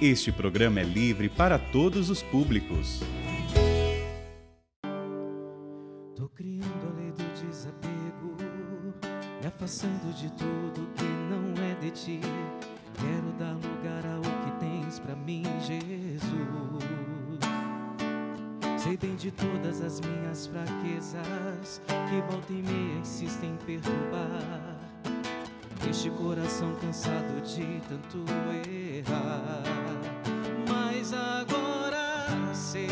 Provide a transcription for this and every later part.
Este programa é livre para todos os públicos. Tô criando a lei do desapego, me afastando de tudo que não é de ti. Quero dar lugar ao que tens pra mim, Jesus. Sei bem de todas as minhas fraquezas, que volta e meia insistem em perturbar este coração cansado de tanto errar. Mas agora sei,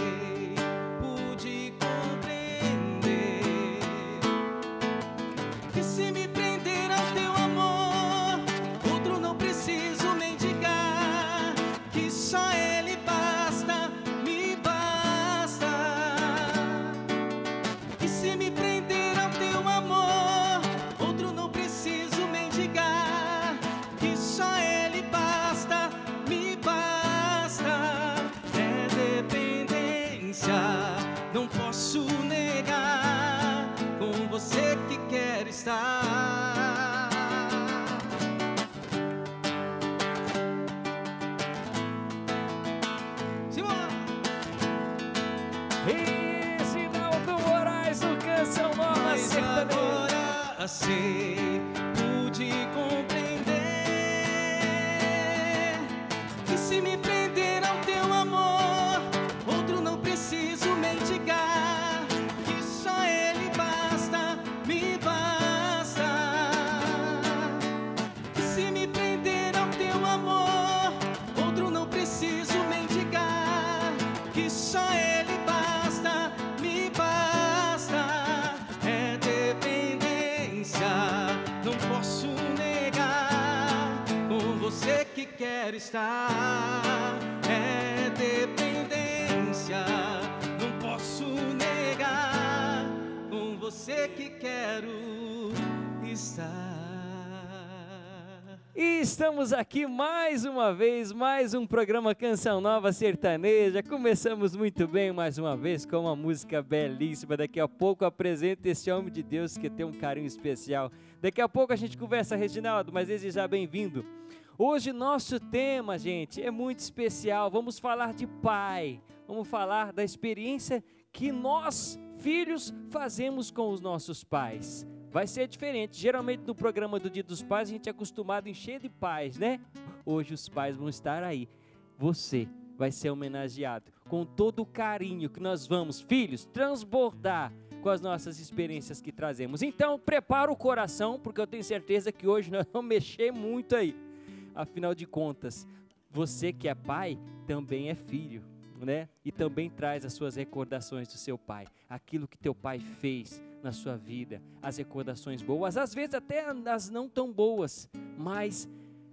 Reginaldo Moraes, o Canção Nova Sertaneja. Sei, pude compreender que se me prender ao teu amor, outro não preciso mendigar, que só ele basta, me basta. Que se me prender ao teu amor, outro não preciso mendigar, que só ele que quero estar. É dependência, não posso negar, com você que quero estar. E estamos aqui mais uma vez, mais um programa Canção Nova Sertaneja. Começamos muito bem mais uma vez com uma música belíssima. Daqui a pouco apresento esse homem de Deus que tem um carinho especial. Daqui a pouco a gente conversa, Reginaldo, mas desde já bem-vindo. Hoje nosso tema, gente, é muito especial. Vamos falar de pai, vamos falar da experiência que nós, filhos, fazemos com os nossos pais. Vai ser diferente, geralmente no programa do Dia dos Pais a gente é acostumado a encher de pais, né? Hoje os pais vão estar aí, você vai ser homenageado com todo o carinho que nós vamos, filhos, transbordar com as nossas experiências que trazemos. Então prepara o coração, porque eu tenho certeza que hoje nós vamos mexer muito aí. Afinal de contas, você que é pai também é filho, né? E também traz as suas recordações do seu pai, aquilo que teu pai fez na sua vida, as recordações boas, às vezes até as não tão boas, mas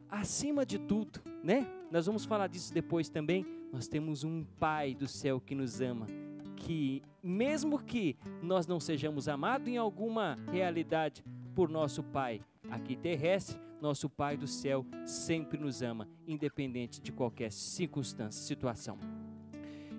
acima de tudo, né? Nós vamos falar disso depois também. Nós temos um Pai do céu que nos ama, que mesmo que nós não sejamos amados em alguma realidade por nosso pai aqui terrestre, nosso Pai do céu sempre nos ama, independente de qualquer circunstância, situação.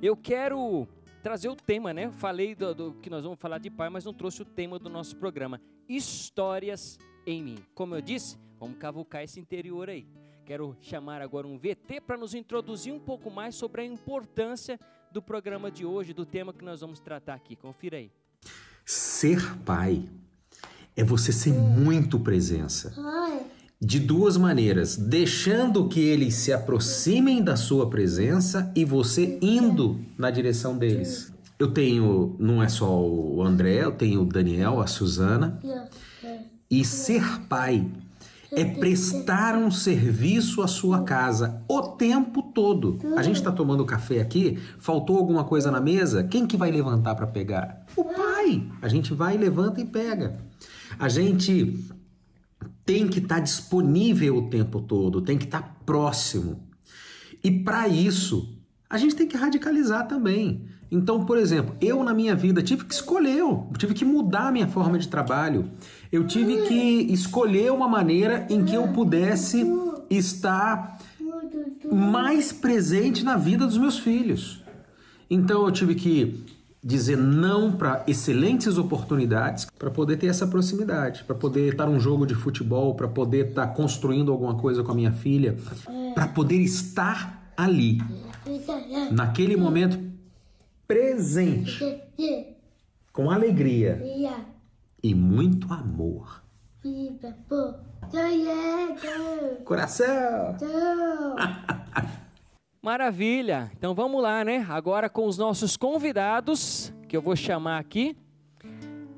Eu quero trazer o tema, né? Falei do que nós vamos falar de pai, mas não trouxe o tema do nosso programa. Histórias em mim. Como eu disse, vamos cavucar esse interior aí. Quero chamar agora um VT para nos introduzir um pouco mais sobre a importância do programa de hoje, do tema que nós vamos tratar aqui. Confira aí. Ser pai é você ser muito presença. De duas maneiras, deixando que eles se aproximem da sua presença e você indo na direção deles. Eu tenho, não é só o André, eu tenho o Daniel, a Suzana. E ser pai é prestar um serviço à sua casa o tempo todo. A gente está tomando café aqui, faltou alguma coisa na mesa, quem que vai levantar para pegar? O pai! A gente vai, levanta e pega. A gente tem que estar disponível o tempo todo, tem que estar próximo. E para isso, a gente tem que radicalizar também. Então, por exemplo, eu na minha vida tive que escolher, eu tive que mudar a minha forma de trabalho. Eu tive que escolher uma maneira em que eu pudesse estar mais presente na vida dos meus filhos. Então, eu tive que dizer não para excelentes oportunidades, para poder ter essa proximidade, para poder estar num jogo de futebol, para poder estar construindo alguma coisa com a minha filha, para poder estar ali, naquele momento presente, com alegria e muito amor. Coração! Maravilha! Então vamos lá, né? Agora com os nossos convidados, que eu vou chamar aqui.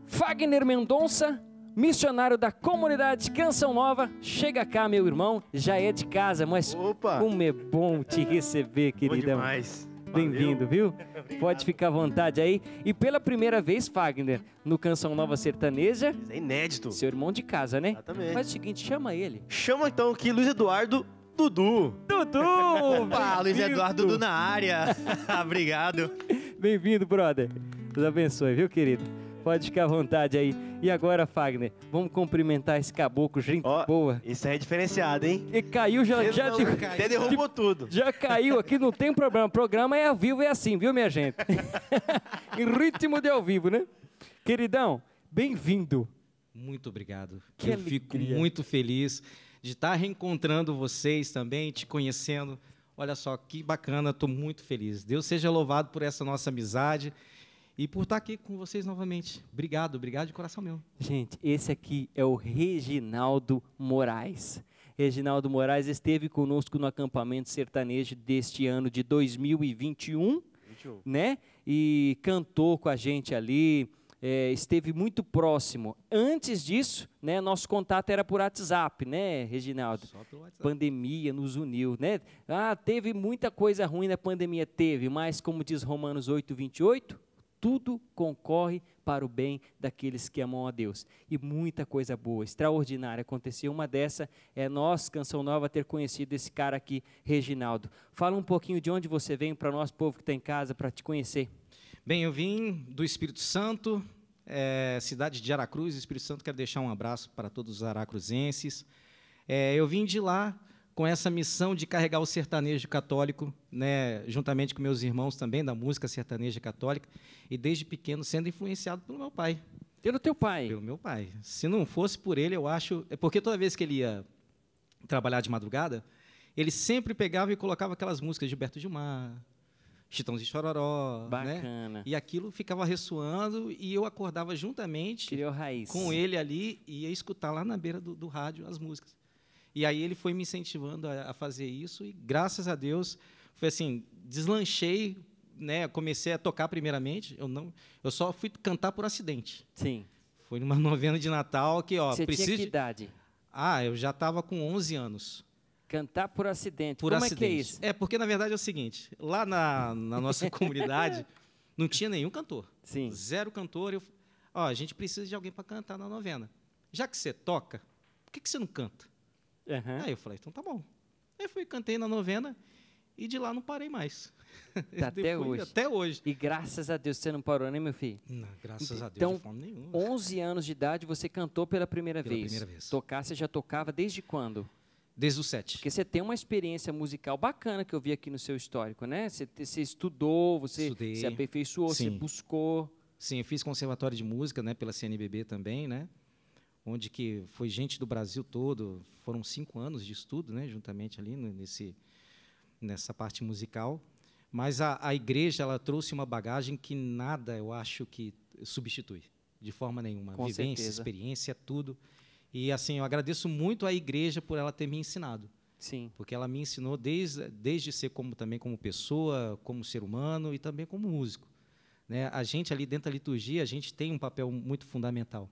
Fagner Mendonça, missionário da comunidade Canção Nova. Chega cá, meu irmão, já é de casa, mas opa, como é bom te receber, querida. Bom demais. Bem-vindo, viu? Pode ficar à vontade aí. E pela primeira vez, Fagner, no Canção Nova Sertaneja. É inédito. Seu irmão de casa, né? Exatamente. Faz o seguinte, chama ele. Chama então aqui Luiz Eduardo Dudu. Dudu! Opa, Luiz Eduardo Dudu na área. Obrigado. Bem-vindo, brother. Deus abençoe, viu, querido? Pode ficar à vontade aí. E agora, Fagner, vamos cumprimentar esse caboclo, gente boa. Isso aí é diferenciado, hein? E caiu, já não, caiu. Até derrubou tudo. Já caiu aqui, não tem problema. O programa é ao vivo, é assim, viu, minha gente? Em ritmo de ao vivo, né? Queridão, bem-vindo. Muito obrigado. Que eu fico muito feliz de estar reencontrando vocês também, te conhecendo. Olha só, que bacana, estou muito feliz. Deus seja louvado por essa nossa amizade. E por estar aqui com vocês novamente. Obrigado, obrigado de coração meu. Gente, esse aqui é o Reginaldo Moraes. Reginaldo Moraes esteve conosco no acampamento sertanejo deste ano de 2021, né? E cantou com a gente ali, esteve muito próximo. Antes disso, né, nosso contato era por WhatsApp, né, Reginaldo? Só pelo WhatsApp. Pandemia nos uniu, né? Ah, teve muita coisa ruim na pandemia, teve, mas como diz Romanos 8,28... tudo concorre para o bem daqueles que amam a Deus. E muita coisa boa, extraordinária aconteceu. Uma dessa é nós, Canção Nova, ter conhecido esse cara aqui, Reginaldo. Fala um pouquinho de onde você vem para nós, povo que está em casa, para te conhecer. Bem, eu vim do Espírito Santo, cidade de Aracruz, Espírito Santo. Quero deixar um abraço para todos os aracruzenses. Eu vim de lá com essa missão de carregar o sertanejo católico, né, juntamente com meus irmãos também, da música sertaneja católica, e desde pequeno sendo influenciado pelo meu pai. Pelo teu pai? Pelo meu pai. Se não fosse por ele, eu acho... É porque toda vez que ele ia trabalhar de madrugada, ele sempre pegava e colocava aquelas músicas de Gilberto e Gilmar, Chitão de Chororó. Bacana. Né? E aquilo ficava ressoando e eu acordava juntamente com ele ali e ia escutar lá na beira do rádio as músicas. E aí ele foi me incentivando a fazer isso e, graças a Deus, foi assim, deslanchei, né, comecei a tocar primeiramente, eu só fui cantar por acidente. Sim. Foi numa novena de Natal que, ó, Você tinha que idade? Ah, eu já estava com 11 anos. Cantar por acidente. Por acidente. Como é que é isso? É, porque na verdade é o seguinte, lá na nossa comunidade não tinha nenhum cantor. Sim. Zero cantor. Ó, a gente precisa de alguém para cantar na novena. Já que você toca, por que você não canta? Uhum. Aí eu falei, então tá bom. Aí fui, cantei na novena e de lá não parei mais. Tá até hoje. Até hoje. E graças a Deus você não parou, né, meu filho? Não, graças a Deus, então, de forma nenhuma. 11 anos de idade você cantou pela primeira vez. Tocar, você já tocava desde quando? Desde os 7. Porque você tem uma experiência musical bacana que eu vi aqui no seu histórico, né? Você estudou, você se aperfeiçoou, você buscou. Sim, eu fiz conservatório de música, né, pela CNBB também, né? Onde que foi gente do Brasil todo, foram 5 anos de estudo, né, juntamente ali nessa parte musical. Mas a igreja ela trouxe uma bagagem que nada, eu acho, que substitui, de forma nenhuma. Com vivência, certeza. Experiência, tudo. E, assim, eu agradeço muito à igreja por ela ter me ensinado. Sim. Porque ela me ensinou desde ser também como pessoa, como ser humano e também como músico. Né? A gente, ali dentro da liturgia, a gente tem um papel muito fundamental.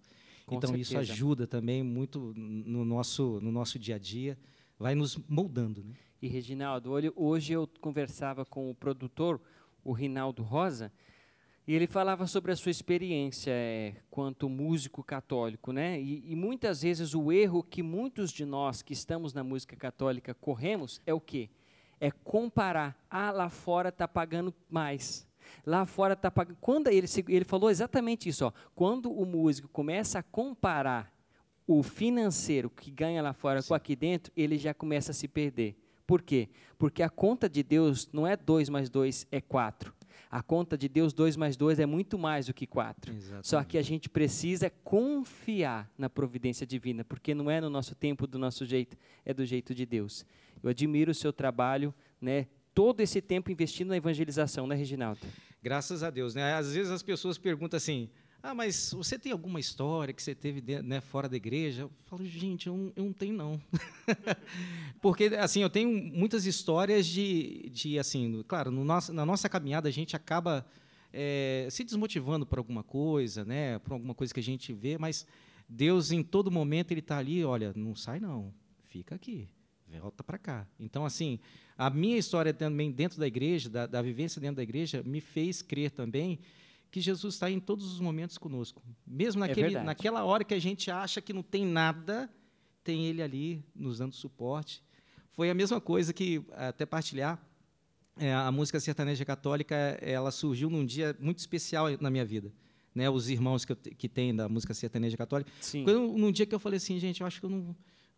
Com então, certeza. Isso ajuda também muito no nosso dia a dia, vai nos moldando. Né? E, Reginaldo, hoje eu conversava com o produtor, o Rinaldo Rosa, e ele falava sobre a sua experiência quanto músico católico, né? E muitas vezes o erro que muitos de nós que estamos na música católica corremos é o quê? É comparar, lá fora está pagando mais. Lá fora está pagando. Quando ele falou exatamente isso, ó. Quando o músico começa a comparar o financeiro que ganha lá fora, sim, com aqui dentro, ele já começa a se perder. Por quê? Porque a conta de Deus não é 2 mais 2, é 4. A conta de Deus, 2 mais 2, é muito mais do que 4. Exatamente. Só que a gente precisa confiar na providência divina, porque não é no nosso tempo, do nosso jeito, é do jeito de Deus. Eu admiro o seu trabalho, né? Todo esse tempo investindo na evangelização, né, Reginaldo? Graças a Deus, né? Às vezes as pessoas perguntam assim, ah, mas você tem alguma história que você teve dentro, né, fora da igreja? Eu falo, gente, eu não tenho, não. Porque, assim, eu tenho muitas histórias de assim, claro, na nossa caminhada a gente acaba se desmotivando por alguma coisa, né, por alguma coisa que a gente vê, mas Deus, em todo momento, Ele está ali, olha, não sai, não, fica aqui. Volta para cá. Então, assim, a minha história também dentro da igreja, da vivência dentro da igreja, me fez crer também que Jesus está em todos os momentos conosco. Mesmo naquela hora que a gente acha que não tem nada, tem Ele ali nos dando suporte. Foi a mesma coisa que, até partilhar, a música sertaneja católica, ela surgiu num dia muito especial na minha vida. Né, os irmãos que tem da música sertaneja católica. Sim. Num dia que eu falei assim, gente, eu acho que eu não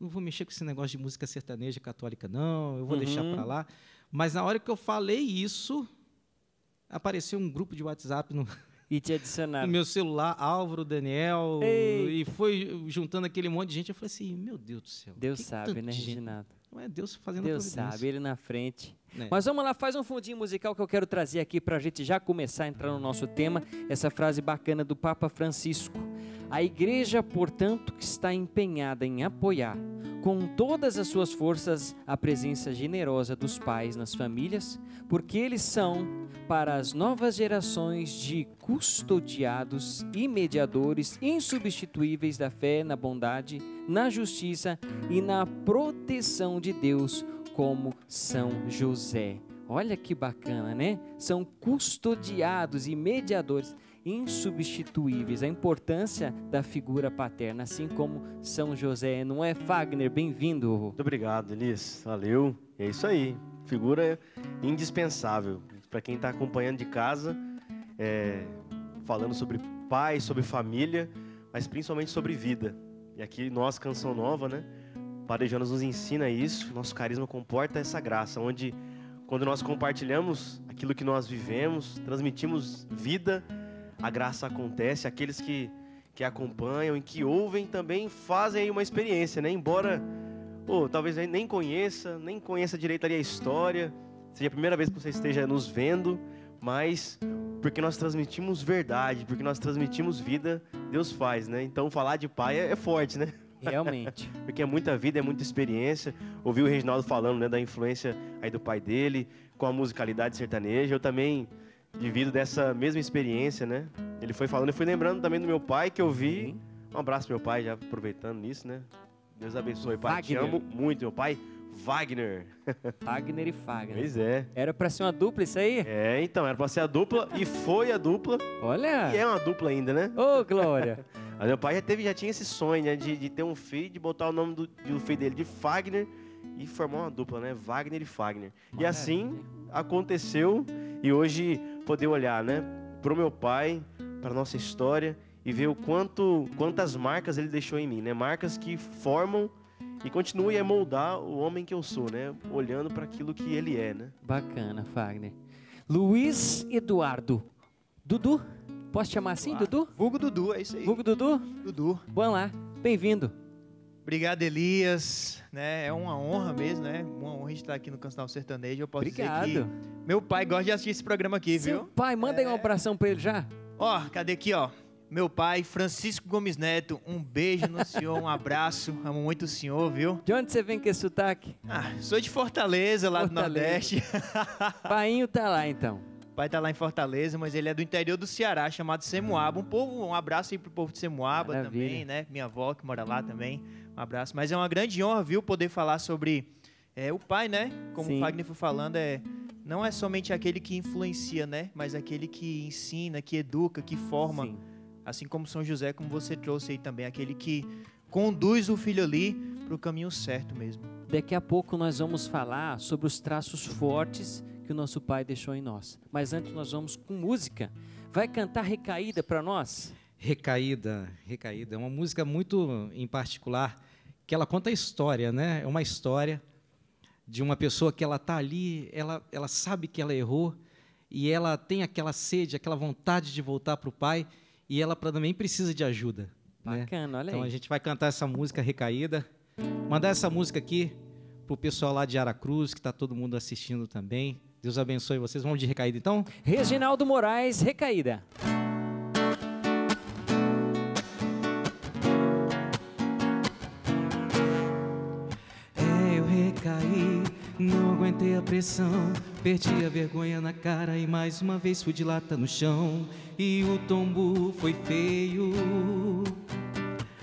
vou mexer com esse negócio de música sertaneja católica, não, eu vou deixar para lá. Mas na hora que eu falei isso, apareceu um grupo de WhatsApp no meu celular, Álvaro, Daniel, e foi juntando aquele monte de gente. Eu falei assim, meu Deus do céu. Deus sabe, né, Reginaldo? Não é Deus fazendo a providência. Deus sabe, Ele na frente. É. Mas vamos lá, faz um fundinho musical que eu quero trazer aqui para a gente já começar a entrar no nosso tema, essa frase bacana do Papa Francisco. A Igreja, portanto, que está empenhada em apoiar com todas as suas forças a presença generosa dos pais nas famílias, porque eles são, para as novas gerações, de custodiados e mediadores insubstituíveis da fé na bondade, na justiça e na proteção de Deus, como São José. Olha que bacana, né? São custodiados e mediadores insubstituíveis, a importância da figura paterna, assim como São José, não é, Fagner? Bem-vindo. Muito obrigado, Elias. Valeu. É isso aí. Figura indispensável. Para quem está acompanhando de casa, falando sobre pai, sobre família, mas principalmente sobre vida. E aqui nós, Canção Nova, né? Parejanos nos ensina isso, nosso carisma comporta essa graça, onde quando nós compartilhamos aquilo que nós vivemos, transmitimos vida, a graça acontece, aqueles que acompanham e que ouvem também fazem aí uma experiência, né? Embora talvez nem conheça direito ali a história, seja a primeira vez que você esteja nos vendo, mas porque nós transmitimos verdade, porque nós transmitimos vida, Deus faz, né? Então falar de pai é forte, né? Realmente. Porque é muita vida, é muita experiência. Ouvi o Reginaldo falando, né, da influência aí do pai dele, com a musicalidade sertaneja, eu também divido dessa mesma experiência, né? Ele foi falando, eu fui lembrando também do meu pai, que eu vi. Um abraço pro meu pai, já aproveitando nisso, né? Deus abençoe, pai. Wagner. Te amo muito, meu pai. Wagner. Wagner e Fagner. Pois é. Era pra ser uma dupla isso aí? É, então, era pra ser a dupla e foi a dupla. Olha! E é uma dupla ainda, né? Ô, glória! Mas meu pai já tinha esse sonho, né, de ter um filho, de botar o nome do filho dele de Fagner e formar uma dupla, né? Wagner e Fagner. Maravilha. E assim aconteceu, e hoje poder olhar, né, para o meu pai, para a nossa história e ver o quantas marcas ele deixou em mim, né? Marcas que formam e continuam a moldar o homem que eu sou, né? Olhando para aquilo que ele é, né? Bacana, Fagner. Luiz Eduardo Dudu, posso chamar assim, Dudu? Vulgo Dudu, é isso aí. Vulgo Dudu? Dudu. Vamos lá, bem-vindo. Obrigado, Elias. Né? É uma honra mesmo, né? Uma honra estar aqui no Canção Sertanejo. Eu posso dizer que meu pai gosta de assistir esse programa aqui, viu? Seu pai, manda aí uma abração pra ele já. Ó, cadê aqui, ó? Meu pai, Francisco Gomes Neto, um beijo no senhor, um abraço. Amo muito o senhor, viu? De onde você vem com esse sotaque? Ah, sou de Fortaleza, lá do Nordeste. Painho tá lá, então. Pai tá lá em Fortaleza, mas ele é do interior do Ceará, chamado Semuaba. Um abraço aí pro povo de Semuaba. Maravilha. Também, né? Minha avó que mora lá também. Um abraço. Mas é uma grande honra, viu, poder falar sobre o pai, né? Como Sim. o Fagner foi falando, não é somente aquele que influencia, né? Mas aquele que ensina, que educa, que forma. Sim. Assim como São José, como você trouxe aí também, aquele que conduz o filho ali pro caminho certo mesmo. Daqui a pouco nós vamos falar sobre os traços fortes que o nosso pai deixou em nós. Mas antes nós vamos com música. Vai cantar Recaída para nós? Recaída, Recaída. É uma música muito em particular, que ela conta a história, né? É uma história de uma pessoa que ela está ali, ela sabe que ela errou, e ela tem aquela sede, aquela vontade de voltar para o pai, e ela também precisa de ajuda. Bacana, né? Olha aí. Então a gente vai cantar essa música Recaída, mandar essa música aqui para o pessoal lá de Aracruz, que está todo mundo assistindo também. Deus abençoe vocês. Vamos de Recaída, então? Reginaldo Moraes, Recaída. Eu recaí, não aguentei a pressão, perdi a vergonha na cara e mais uma vez fui de lata no chão. E o tombo foi feio,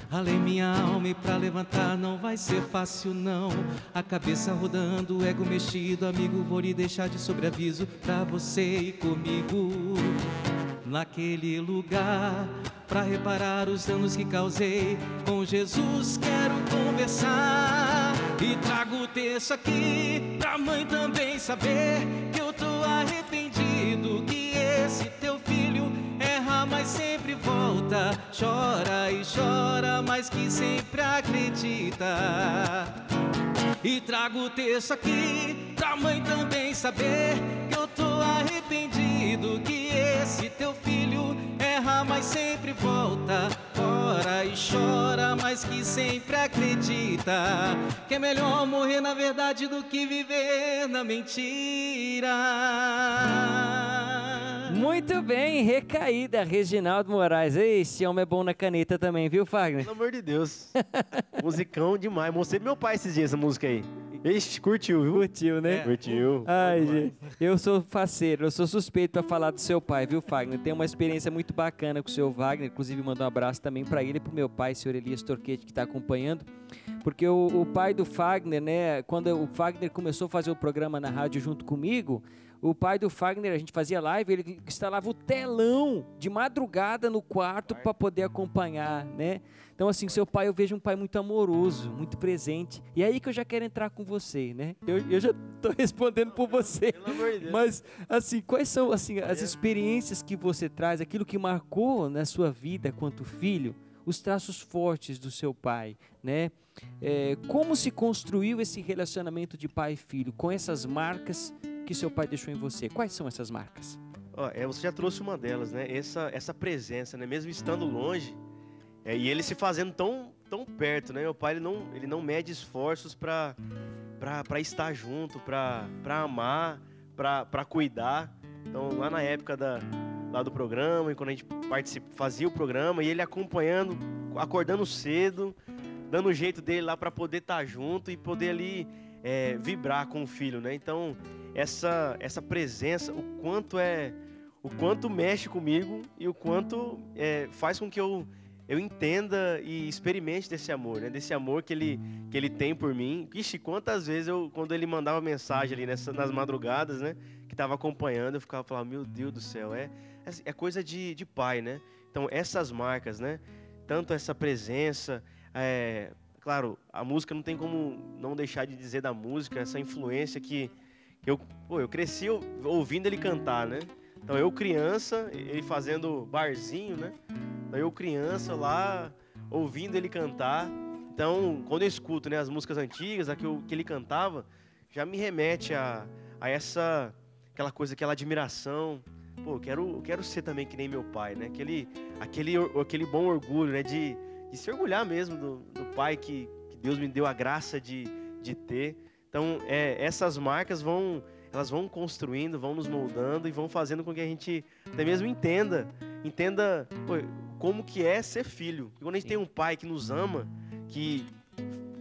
ralei minha alma e pra levantar não vai ser fácil não. A cabeça rodando, o ego mexido, amigo, vou lhe deixar de sobreaviso pra você e comigo. Naquele lugar, pra reparar os danos que causei, com Jesus quero conversar. E trago o texto aqui pra mãe também saber que eu tô arrependido, que esse teu filho erra, mas sempre volta, chora e chora, mas que sempre acredita. E trago o texto aqui pra mãe também saber que eu tô arrependido, que esse teu filho erra, mas sempre volta, chora e chora, mas que sempre acredita, que é melhor morrer na verdade do que viver na mentira. Muito bem, Recaída, Reginaldo Moraes. Esse homem é bom na caneta também, viu, Fagner? Pelo amor de Deus. Musicão demais. Mostrei pro meu pai esses dias essa música aí. Ixi, curtiu, viu? Curtiu, né? É. Curtiu. Ai, gente, eu sou faceiro, eu sou suspeito pra falar do seu pai, viu, Wagner? Tem uma experiência muito bacana com o seu Wagner, inclusive mando um abraço também pra ele e pro meu pai, senhor Elias Torquete, que tá acompanhando, porque o pai do Wagner, né, quando o Wagner começou a fazer o programa na rádio junto comigo, o pai do Fagner, a gente fazia live, ele instalava o telão de madrugada no quarto para poder acompanhar, né? Então, assim, seu pai, eu vejo um pai muito amoroso, muito presente. E é aí que eu já quero entrar com você, né? Eu já tô respondendo por você. Pelo amor de Deus. Mas, assim, quais são assim, as experiências que você traz, aquilo que marcou na sua vida quanto filho, os traços fortes do seu pai, né? Como se construiu esse relacionamento de pai e filho com essas marcas que seu pai deixou em você? Quais são essas marcas? Você já trouxe uma delas, né? Essa presença, né? Mesmo estando longe, e ele se fazendo tão perto, né? Meu pai, ele não mede esforços para estar junto, para amar, para cuidar. Então, lá na época lá do programa, quando a gente fazia o programa, e ele acompanhando, acordando cedo, dando o jeito dele lá para poder estar junto e poder ali vibrar com o filho, né? Então, essa presença, o quanto mexe comigo e o quanto faz com que eu entenda e experimente desse amor, né? Desse amor que ele tem por mim. Ixi, quantas vezes quando ele mandava mensagem ali nas madrugadas, né, que estava acompanhando, eu falava, meu Deus do céu, é coisa de pai, né? Então, essas marcas, né? Tanto essa presença, claro, a música não tem como não deixar de dizer da música, essa influência que eu cresci ouvindo ele cantar, né? Então, eu criança, ele fazendo barzinho, né? Então, eu criança lá, ouvindo ele cantar. Então, quando eu escuto, né, as músicas antigas, que ele cantava, já me remete a aquela coisa, aquela admiração. Pô, eu quero ser também que nem meu pai, né? Aquele bom orgulho, né? De se orgulhar mesmo do pai que Deus me deu a graça de ter. Então, essas marcas elas vão construindo, vão nos moldando e vão fazendo com que a gente até mesmo entenda como que é ser filho. E quando a gente tem um pai que nos ama, que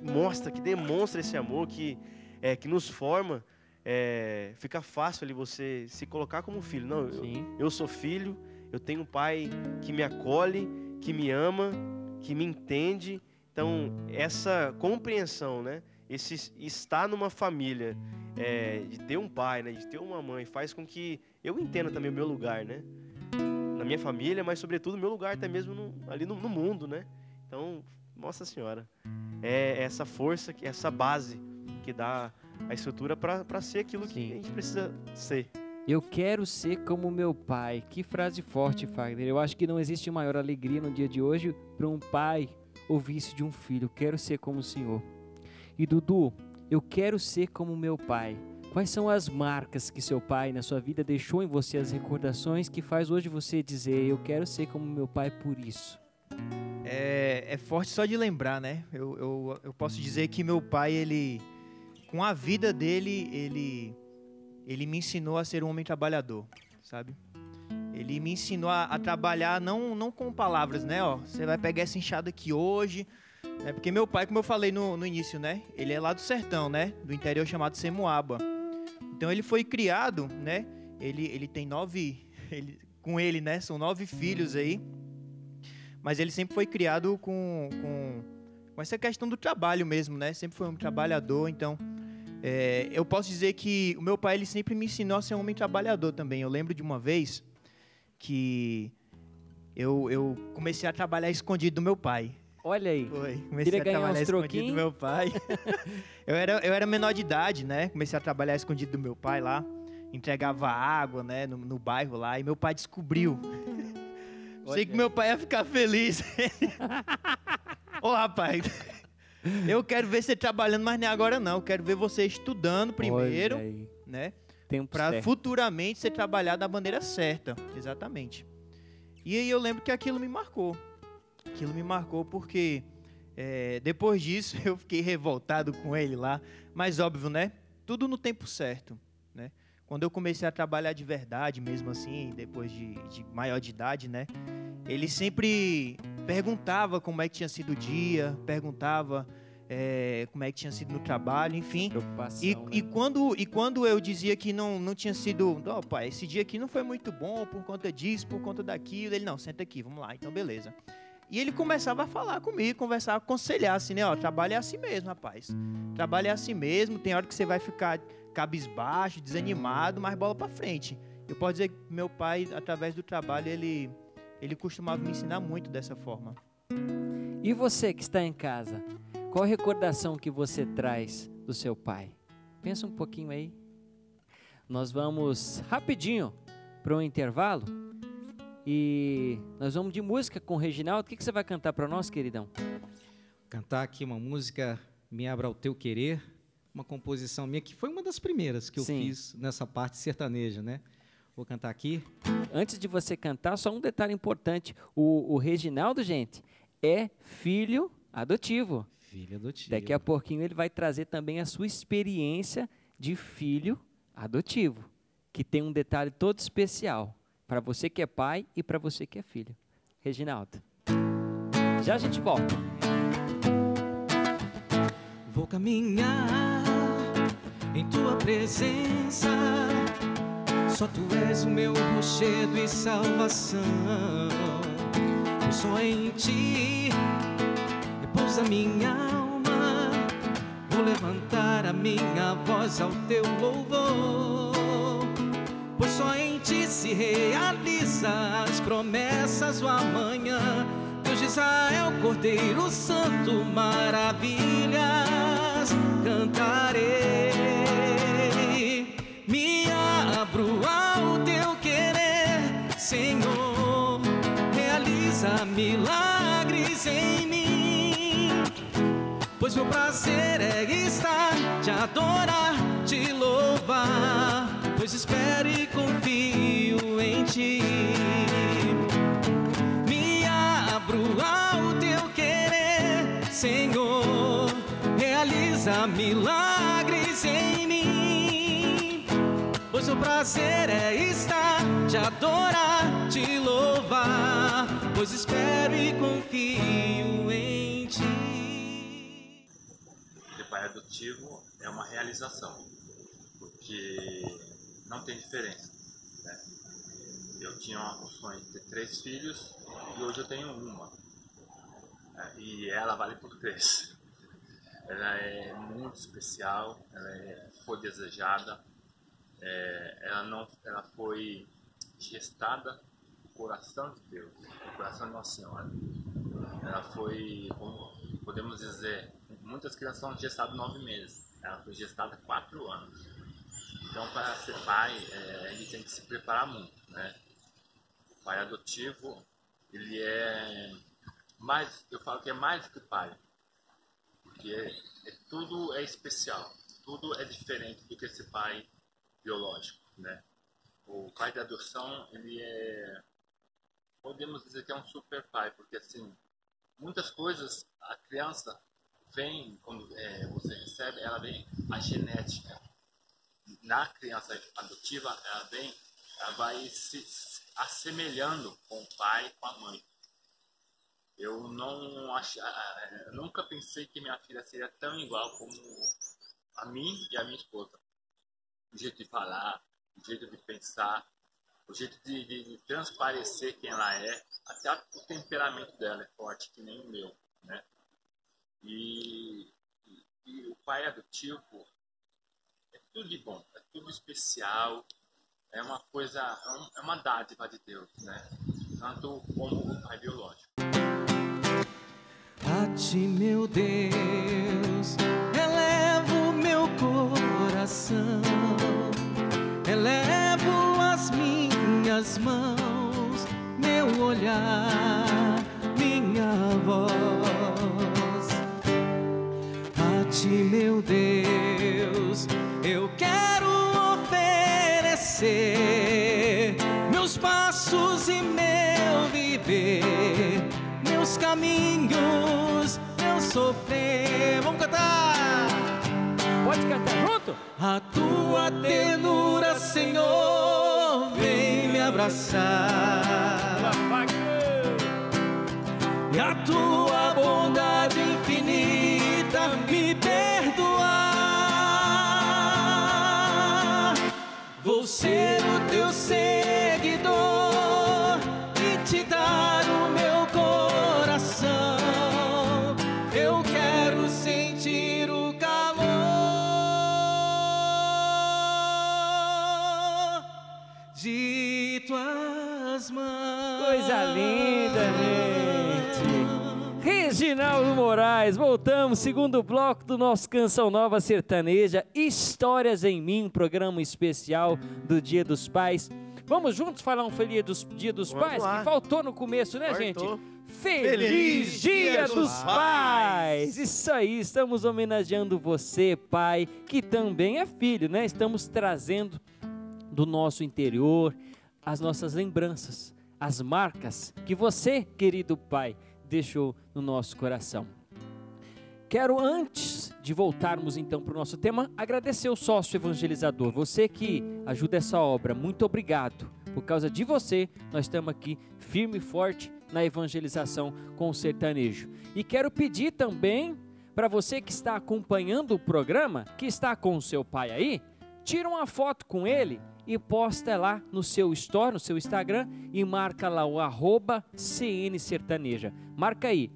mostra, que demonstra esse amor, que nos forma, fica fácil ali você se colocar como filho. Não, eu sou filho, eu tenho um pai que me acolhe, que me ama, que me entende. Então, essa compreensão, né? Esse estar numa família, de ter um pai, né, de ter uma mãe, faz com que eu entenda também o meu lugar, né, na minha família, mas sobretudo o meu lugar até mesmo ali no mundo, né. Então, Nossa Senhora, é essa força, essa base que dá a estrutura para ser aquilo que a gente precisa ser. Eu quero ser como meu pai. Que frase forte, Fagner. Eu acho que não existe maior alegria no dia de hoje para um pai ouvir isso de um filho. Eu quero ser como o Senhor. E Dudu, eu quero ser como meu pai. Quais são as marcas que seu pai na sua vida deixou em você, as recordações que faz hoje você dizer, eu quero ser como meu pai por isso? É forte só de lembrar, né? Eu posso dizer que meu pai, ele, com a vida dele, ele me ensinou a ser um homem trabalhador, sabe? Ele me ensinou a trabalhar não com palavras, né? Ó, você vai pegar essa enxada aqui hoje, né? Porque meu pai, como eu falei no início, né? Ele é lá do sertão, né? Do interior chamado Semuaba. Então ele foi criado, né? Ele tem né? São 9 filhos aí. Mas ele sempre foi criado com essa questão do trabalho mesmo, né? Sempre foi um trabalhador, então... eu posso dizer que o meu pai, ele sempre me ensinou a ser um homem trabalhador também. Eu lembro de uma vez que eu comecei a trabalhar escondido do meu pai. Olha aí. Foi. Comecei a trabalhar escondido do meu pai. eu era menor de idade, né? Comecei a trabalhar escondido do meu pai lá. Entregava água, né? No bairro lá. E meu pai descobriu... Sei que meu pai ia ficar feliz. Ô, rapaz, eu quero ver você trabalhando, mas nem agora não. Eu quero ver você estudando primeiro, né? Para futuramente você trabalhar da maneira certa. Exatamente. E aí eu lembro que aquilo me marcou. Aquilo me marcou porque depois disso eu fiquei revoltado com ele lá. Mas óbvio, né? Tudo no tempo certo, né? Quando eu comecei a trabalhar de verdade, mesmo assim, depois de maior de idade, né? Ele sempre perguntava como é que tinha sido o dia, perguntava como é que tinha sido no trabalho, enfim. E quando eu dizia que não tinha sido... Ó, pai, esse dia aqui não foi muito bom por conta disso, por conta daquilo. Ele, não, senta aqui, vamos lá, então beleza. E ele começava a falar comigo, conversava, aconselhar assim, né? Ó, trabalha assim mesmo, rapaz. Trabalha assim mesmo, tem hora que você vai ficar... cabisbaixo, desanimado, mas bola pra frente. Eu posso dizer que meu pai, através do trabalho, ele costumava me ensinar muito dessa forma. E você que está em casa, qual a recordação que você traz do seu pai? Pensa um pouquinho aí. Nós vamos rapidinho para um intervalo e nós vamos de música com o Reginaldo. O que você vai cantar para nós, queridão? Cantar aqui uma música, Me Abra o Teu Querer, uma composição minha, que foi uma das primeiras que eu fiz nessa parte sertaneja, né? Vou cantar aqui. Antes de você cantar, só um detalhe importante. O Reginaldo, gente, é filho adotivo. Filho adotivo. Daqui a pouquinho ele vai trazer também a sua experiência de filho adotivo, que tem um detalhe todo especial para você que é pai e para você que é filho. Reginaldo. Já a gente volta. Vou caminhar em Tua presença, só Tu és o meu rochedo e salvação. Só em Ti repousa minha alma, vou levantar a minha voz ao Teu louvor. Pois só em Ti se realiza as promessas do amanhã. Deus de Israel, Cordeiro Santo, maravilhas cantarei. Me abro ao Teu querer, Senhor, realiza milagres em mim, pois meu prazer é estar, Te adorar, Te louvar, pois espero e confio em Ti. Me abro ao Teu querer, Senhor, realiza milagres em mim, pois o prazer é estar, Te adorar, Te louvar, pois espero e confio em Ti. Ser pai adotivo é uma realização, porque não tem diferença, né? Eu tinha o sonho de ter 3 filhos e hoje eu tenho uma. E ela vale por 3. Ela é muito especial, ela foi desejada. Ela foi gestada no coração de Deus, no coração de Nossa Senhora. Ela foi, podemos dizer, muitas crianças são gestadas 9 meses, ela foi gestada 4 anos. Então, para ser pai, ele tem que se preparar muito, né? O pai adotivo, ele é mais, eu falo que é mais do que pai, porque tudo é especial. tudo é diferente do que esse pai biológico, né? O pai da adoção, ele é, podemos dizer que é um super pai, porque assim, muitas coisas a criança vem, quando você recebe, ela vem a genética. Na criança adotiva, ela vem, ela vai se assemelhando com o pai e com a mãe. Eu não nunca pensei que minha filha seria tão igual como a mim e a minha esposa. O jeito de falar, o jeito de pensar, o jeito de transparecer quem ela é, até o temperamento dela é forte, que nem o meu, né? E o pai adotivo é tudo de bom, é tudo especial, é uma coisa, é uma dádiva de Deus, né? Tanto como o pai biológico. A ti, meu Deus, elevo meu coração, elevo as minhas mãos, meu olhar, minha voz. A ti, meu Deus, eu quero oferecer meus passos e meu viver, meus caminhos, meu sofrer. Vamos cantar! Pode cantar junto? A tua ternura, Senhor, vem me abraçar, e a tua bondade infinita me perdoar. Vou ser o teu seguidor e te dar o meu coração. Eu quero sentir o calor de tuas mãos. Coisa linda, gente. Reginaldo Moraes, voltamos, segundo bloco do nosso Canção Nova Sertaneja, Histórias em Mim, programa especial do Dia dos Pais. Vamos juntos falar um feliz Dia dos Pais, que faltou no começo, né, gente? Feliz Dia dos Pais! Isso aí, estamos homenageando você, pai, que também é filho, né? Estamos trazendo do nosso interior as nossas lembranças, as marcas que você, querido pai, deixou no nosso coração. Quero, antes de voltarmos então para o nosso tema, agradecer o sócio evangelizador, você que ajuda essa obra, muito obrigado. Por causa de você, nós estamos aqui firme e forte na evangelização com o sertanejo. E quero pedir também para você que está acompanhando o programa, que está com o seu pai aí, tira uma foto com ele e posta lá no seu store, no seu Instagram, e marca lá o @CNSertaneja. Marca aí,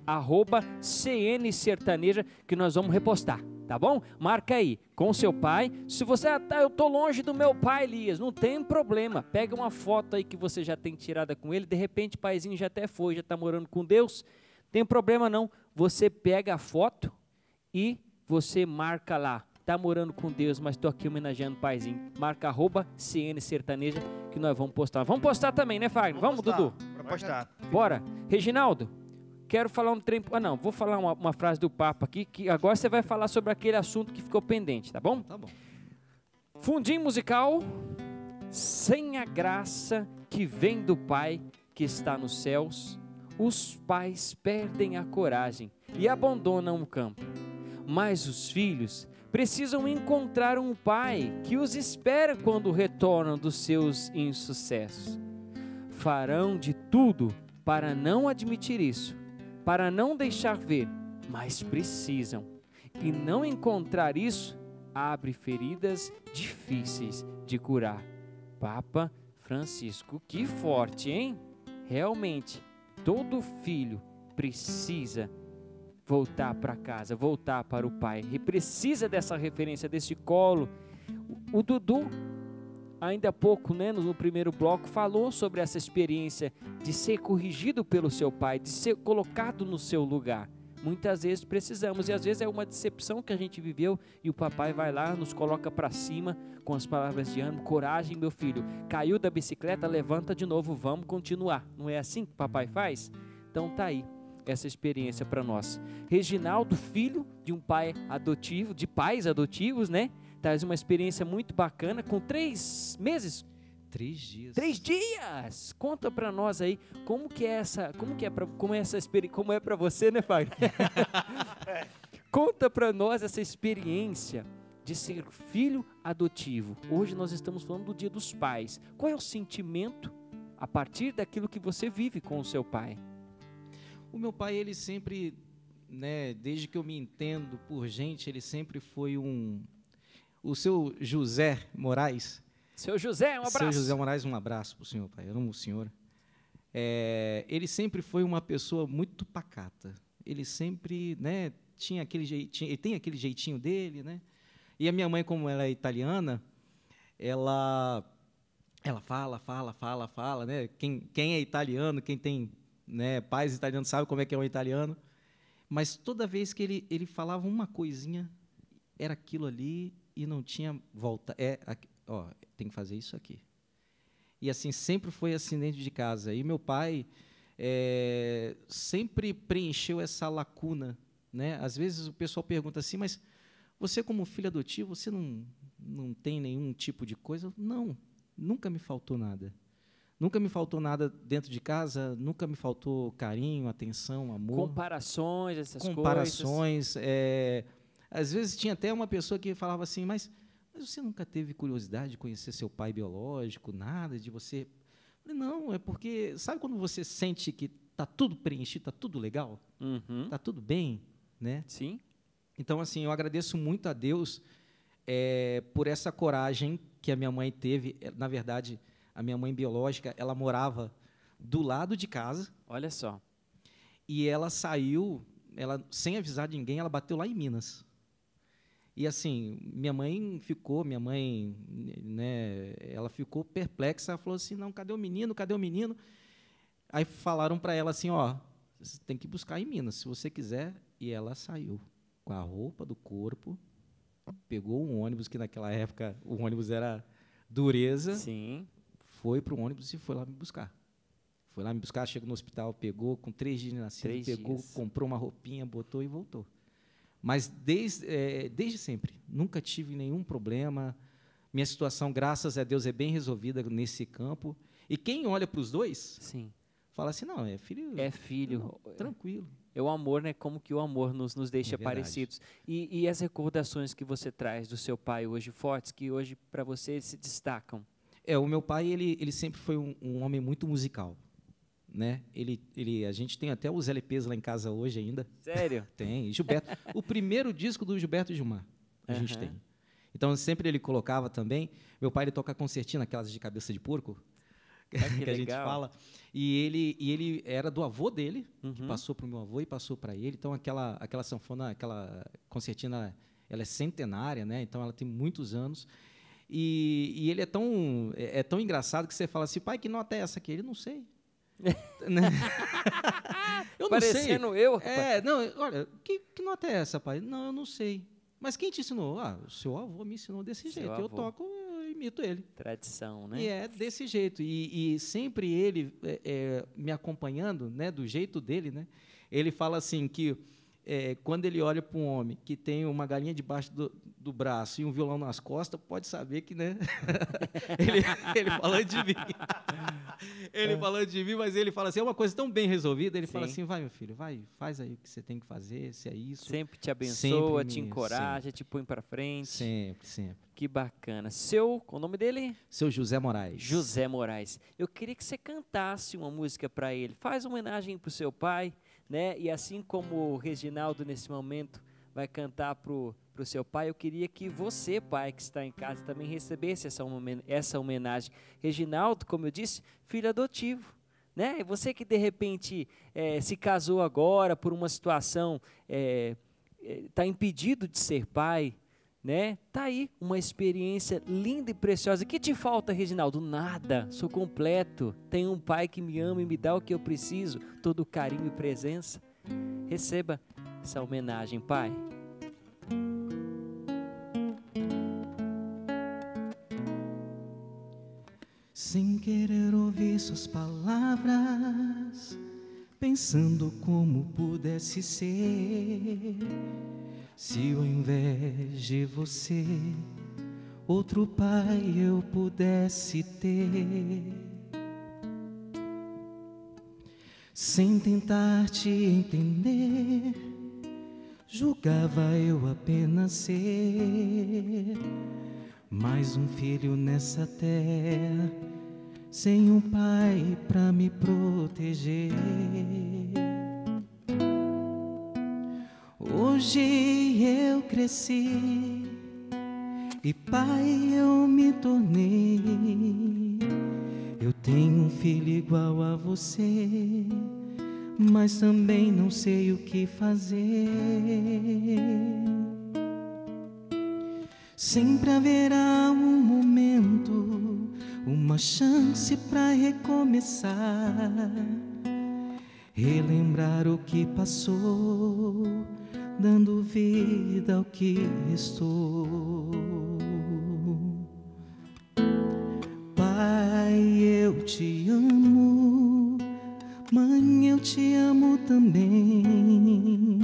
@CNSertaneja, que nós vamos repostar, tá bom? Marca aí, com seu pai. Se você, eu tô longe do meu pai, Elias, não tem problema. Pega uma foto aí que você já tem tirada com ele, de repente o paizinho já até foi, já tá morando com Deus. Tem problema não, você pega a foto e você marca lá. Tá morando com Deus, mas tô aqui homenageando o paizinho. Marca @CNSertaneja que nós vamos postar. Vamos postar também, né, Fagner? Vamos, Dudu? Vamos postar. Bora. Reginaldo, quero falar um trem... Ah, não, vou falar uma frase do Papa aqui, que agora você vai falar sobre aquele assunto que ficou pendente, tá bom? Tá bom. Fundim musical, sem a graça que vem do Pai que está nos céus, os pais perdem a coragem e abandonam o campo. Mas os filhos... precisam encontrar um pai que os espera quando retornam dos seus insucessos. Farão de tudo para não admitir isso, para não deixar ver, mas precisam. E não encontrar isso abre feridas difíceis de curar. Papa Francisco, que forte, hein? Realmente, todo filho precisa voltar para casa, voltar para o pai. E precisa dessa referência, desse colo. O Dudu, ainda há pouco, né, no primeiro bloco, falou sobre essa experiência de ser corrigido pelo seu pai, de ser colocado no seu lugar. Muitas vezes precisamos, e às vezes é uma decepção que a gente viveu, e o papai vai lá, nos coloca para cima com as palavras de ânimo: coragem, meu filho, caiu da bicicleta, levanta de novo, vamos continuar. Não é assim que o papai faz? Então tá aí. essa experiência para nós. Reginaldo, filho de um pai adotivo, de pais adotivos, né? Traz uma experiência muito bacana com 3 meses. 3 dias. 3 dias! Conta para nós aí como que é essa, como é para você, né, Fagner? Conta para nós essa experiência de ser filho adotivo. Hoje nós estamos falando do Dia dos Pais. Qual é o sentimento a partir daquilo que você vive com o seu pai? O meu pai, ele sempre, né, desde que eu me entendo por gente, ele sempre foi um... O seu José Moraes... Seu José, um abraço. Seu José Moraes, um abraço para o senhor, pai. Eu amo o senhor. Ele sempre foi uma pessoa muito pacata. Ele sempre, né, tinha aquele jeitinho, ele tem aquele jeitinho dele, né? E a minha mãe, como ela é italiana, ela fala, né? Quem é italiano, quem tem, né, pais italianos sabe como é que é um italiano. Mas toda vez que ele falava uma coisinha, era aquilo ali e não tinha volta. Ó, tem que fazer isso aqui. E assim, sempre foi assim dentro de casa. E meu pai sempre preencheu essa lacuna, né? Às vezes o pessoal pergunta assim, mas você, como filho adotivo, você não tem nenhum tipo de coisa? Não, nunca me faltou nada. Nunca me faltou nada dentro de casa, nunca me faltou carinho, atenção, amor. Comparações, essas coisas. Comparações. Às vezes tinha até uma pessoa que falava assim, mas você nunca teve curiosidade de conhecer seu pai biológico, nada de você? Não, é porque, sabe quando você sente que está tudo preenchido, está tudo legal? Uhum. Está tudo bem, né? Sim. Então, assim, eu agradeço muito a Deus por essa coragem que a minha mãe teve. Na verdade, a minha mãe biológica, ela morava do lado de casa. Olha só. E ela saiu, ela, sem avisar de ninguém, ela bateu lá em Minas. E assim, minha mãe, né, ela ficou perplexa, ela falou assim, não, cadê o menino, cadê o menino? Aí falaram para ela assim, ó, você tem que buscar em Minas, se você quiser. E ela saiu com a roupa do corpo, pegou um ônibus, que naquela época o ônibus era dureza. Sim. Foi para o ônibus e foi lá me buscar. Foi lá me buscar, chegou no hospital, pegou, com 3 dias de nascido, pegou, comprou uma roupinha, botou e voltou. Mas desde sempre, nunca tive nenhum problema. Minha situação, graças a Deus, é bem resolvida nesse campo. E quem olha para os dois, sim, fala assim, não, é filho... É filho. Não, tranquilo. É o amor, né? Como que o amor nos deixa parecidos. E as recordações que você traz do seu pai hoje fortes, que hoje para você se destacam? O meu pai, ele sempre foi um homem muito musical. Né? A gente tem até os LPs lá em casa hoje ainda. Sério? Tem. Gilberto, o primeiro disco do Gilberto e Gilmar, a gente tem. Então, sempre ele colocava também. Meu pai, ele toca concertina, aquelas de cabeça de porco, que a gente fala. E ele era do avô dele, que passou para o meu avô e passou para ele. Então, aquela sanfona, aquela concertina, ela é centenária, né? Então, ela tem muitos anos. E ele é tão engraçado que você fala assim, pai, que nota é essa aqui? Ele, não sei. Eu não sei. Parecendo eu, rapaz. Não, olha, que nota é essa, pai? Não, eu não sei. Mas quem te ensinou? Ah, o seu avô me ensinou desse jeito. Eu toco, eu imito ele. Tradição, né? E é desse jeito. E sempre ele me acompanhando, né, do jeito dele, né? Ele fala assim que quando ele olha para um homem que tem uma galinha debaixo do braço e um violão nas costas, pode saber que, né? ele falando de mim. Ele falando de mim, mas ele fala assim, é uma coisa tão bem resolvida, ele, sim, fala assim, vai, meu filho, vai, faz aí o que você tem que fazer, se é isso. Sempre te abençoa, sempre te encoraja, sempre te põe para frente. Sempre, sempre. Que bacana. Qual o nome dele? Seu José Moraes. José Moraes. Eu queria que você cantasse uma música para ele. Faz uma homenagem para o seu pai. Né? E assim como o Reginaldo, nesse momento, vai cantar para o seu pai, eu queria que você, pai, que está em casa, também recebesse essa homenagem. Reginaldo, como eu disse, filho adotivo. Né? E você que, de repente, se casou agora por uma situação, está impedido de ser pai, né? Tá aí uma experiência linda e preciosa. O que te falta, Reginaldo? Nada, sou completo. Tenho um pai que me ama e me dá o que eu preciso, todo carinho e presença. Receba essa homenagem, pai. Sem querer ouvir suas palavras, pensando como pudesse ser, se ao invés de você outro pai eu pudesse ter. Sem tentar te entender, julgava eu apenas ser mais um filho nessa terra, sem um pai pra me proteger. Hoje eu cresci e pai eu me tornei. Eu tenho um filho igual a você, mas também não sei o que fazer. Sempre haverá um momento, uma chance pra recomeçar, relembrar o que passou, dando vida ao que restou. Pai, eu te amo, mãe, eu te amo também.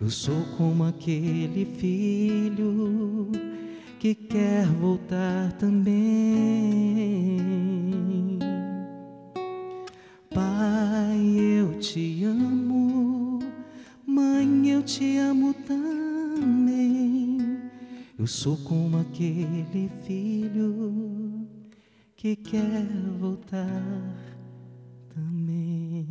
Eu sou como aquele filho que quer voltar também. Pai, eu te amo, mãe, eu te amo também. Eu sou como aquele filho que quer voltar também.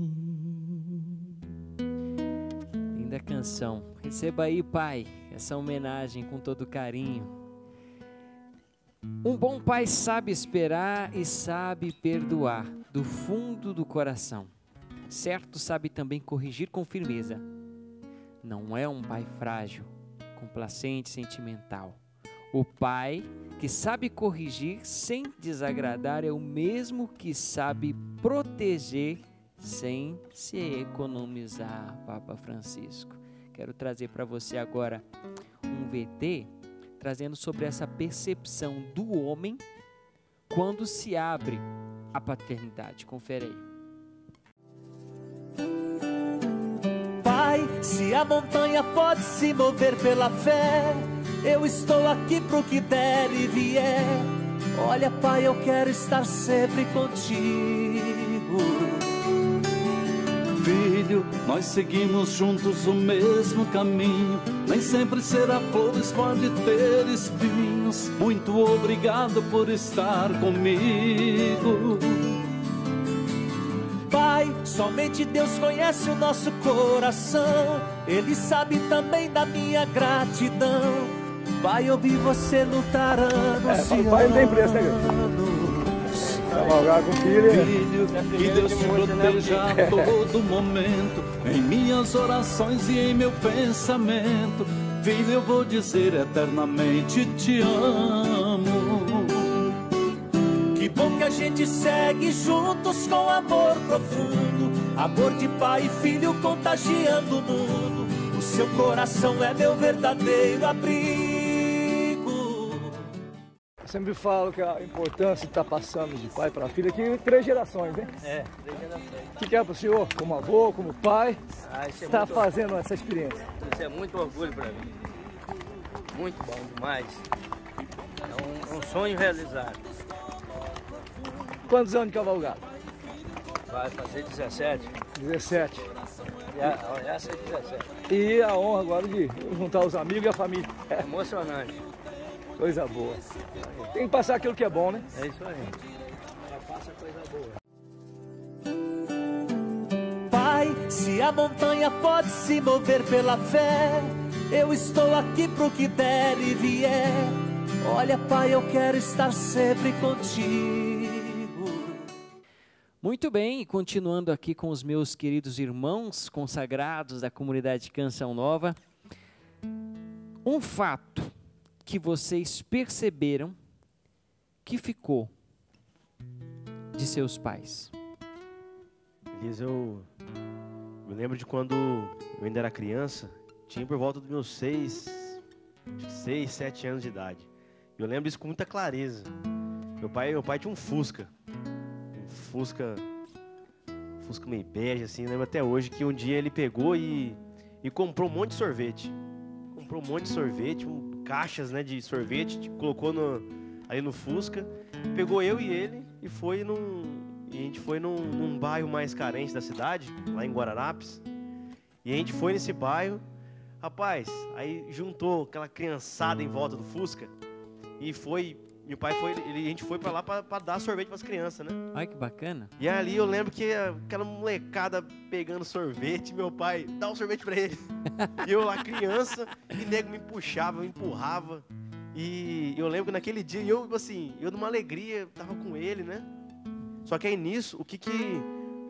Linda canção. Receba aí, pai, essa homenagem com todo carinho. Um bom pai sabe esperar e sabe perdoar do fundo do coração. Certo, sabe também corrigir com firmeza. Não é um pai frágil, complacente, sentimental. O pai que sabe corrigir sem desagradar é o mesmo que sabe proteger sem se economizar, Papa Francisco. Quero trazer para você agora um VT trazendo sobre essa percepção do homem quando se abre a paternidade. Confere aí. Pai, se a montanha pode se mover pela fé, eu estou aqui pro que der e vier. Olha, pai, eu quero estar sempre contigo. Filho, nós seguimos juntos o mesmo caminho. Nem sempre será flores, pode ter espinhos. Muito obrigado por estar comigo. Pai, somente Deus conhece o nosso coração. Ele sabe também da minha gratidão. Pai, eu vi você lutar anos e pai não tem preço, né, com filho. Filho, que Deus te proteja a todo momento, em minhas orações e em meu pensamento. Filho, eu vou dizer eternamente te amo. Que bom que a gente segue juntos com amor profundo, amor de pai e filho contagiando o mundo. O seu coração é meu verdadeiro abrigo. Sempre falo que a importância de estar passando de pai para filho aqui, três gerações, né? É, três gerações. O que é para o senhor, como avô, como pai, está fazendo essa experiência? Isso é muito orgulho para mim. Muito bom demais. É um sonho realizado. Quantos anos de cavalgado? Vai fazer 17. 17. Essa é 17. E a honra agora de juntar os amigos e a família. É emocionante. Coisa boa. Tem que passar aquilo que é bom, né? É isso aí. Passa coisa boa. Pai, se a montanha pode se mover pela fé, eu estou aqui pro que der e vier. Olha, pai, eu quero estar sempre contigo. Muito bem, continuando aqui com os meus queridos irmãos consagrados da comunidade Canção Nova. Um fato que vocês perceberam que ficou de seus pais? Elias, eu me lembro de quando eu ainda era criança, tinha por volta dos meus 6, 7 anos de idade. Eu lembro isso com muita clareza. Meu pai tinha um Fusca Fusca meio bege, assim. Lembro até hoje que um dia ele pegou e comprou um monte de sorvete. Comprou um monte de sorvete, caixas, né, de sorvete, colocou ali no Fusca. Pegou eu e ele e foi E a gente foi num bairro mais carente da cidade, lá em Guararapes. E a gente foi nesse bairro, rapaz, aí juntou aquela criançada em volta do Fusca. E foi... Meu pai foi, a gente foi pra lá pra dar sorvete pras crianças, né? Ai, que bacana. E ali eu lembro que aquela molecada pegando sorvete, meu pai, dá um sorvete pra ele. E eu lá criança, e nego me puxava, me empurrava. E eu lembro que naquele dia, eu numa alegria, tava com ele, né? Só que aí nisso,